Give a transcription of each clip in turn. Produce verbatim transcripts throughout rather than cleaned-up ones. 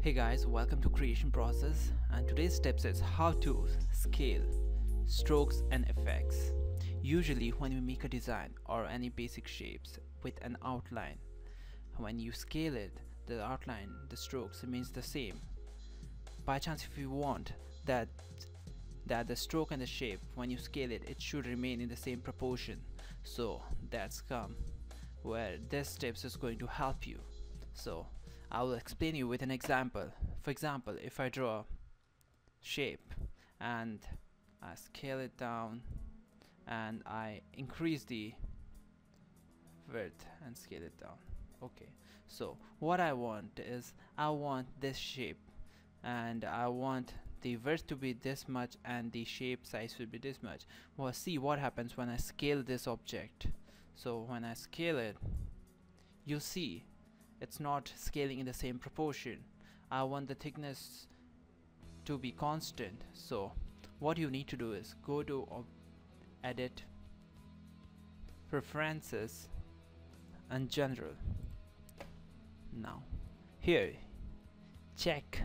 Hey guys, welcome to Creation Process, and today's steps is how to scale, strokes and effects. Usually when we make a design or any basic shapes with an outline, when you scale it, the outline, the strokes remains the same. By chance, if you want that that the stroke and the shape, when you scale it, it should remain in the same proportion. So that's come where this steps is going to help you. So I will explain you with an example. For example, if I draw shape and I scale it down and I increase the width and scale it down. Okay, so what I want is I want this shape and I want the width to be this much and the shape size will be this much. Well, see what happens when I scale this object. So when I scale it, you see it's not scaling in the same proportion. I want the thickness to be constant. So what you need to do is go to Edit, Preferences and General. Now here, check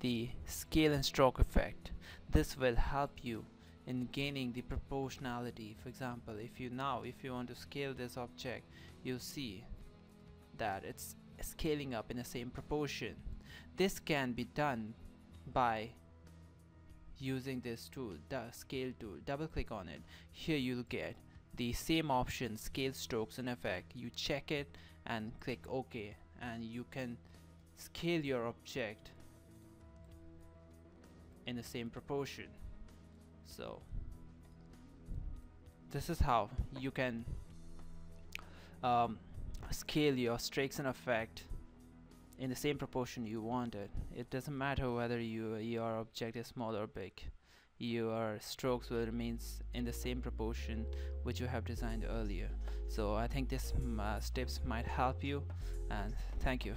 the scale and stroke effect. This will help you in gaining the proportionality. For example, if you now if you want to scale this object, you see that it's scaling up in the same proportion. This can be done by using this tool, the scale tool. Double click on it. Here you'll get the same option, scale, strokes and effect. You check it and click OK, and you can scale your object in the same proportion. So this is how you can um, scale your strokes and effect in the same proportion you want it. It doesn't matter whether you your object is small or big, your strokes will remain in the same proportion which you have designed earlier. So I think this uh, steps might help you, and thank you.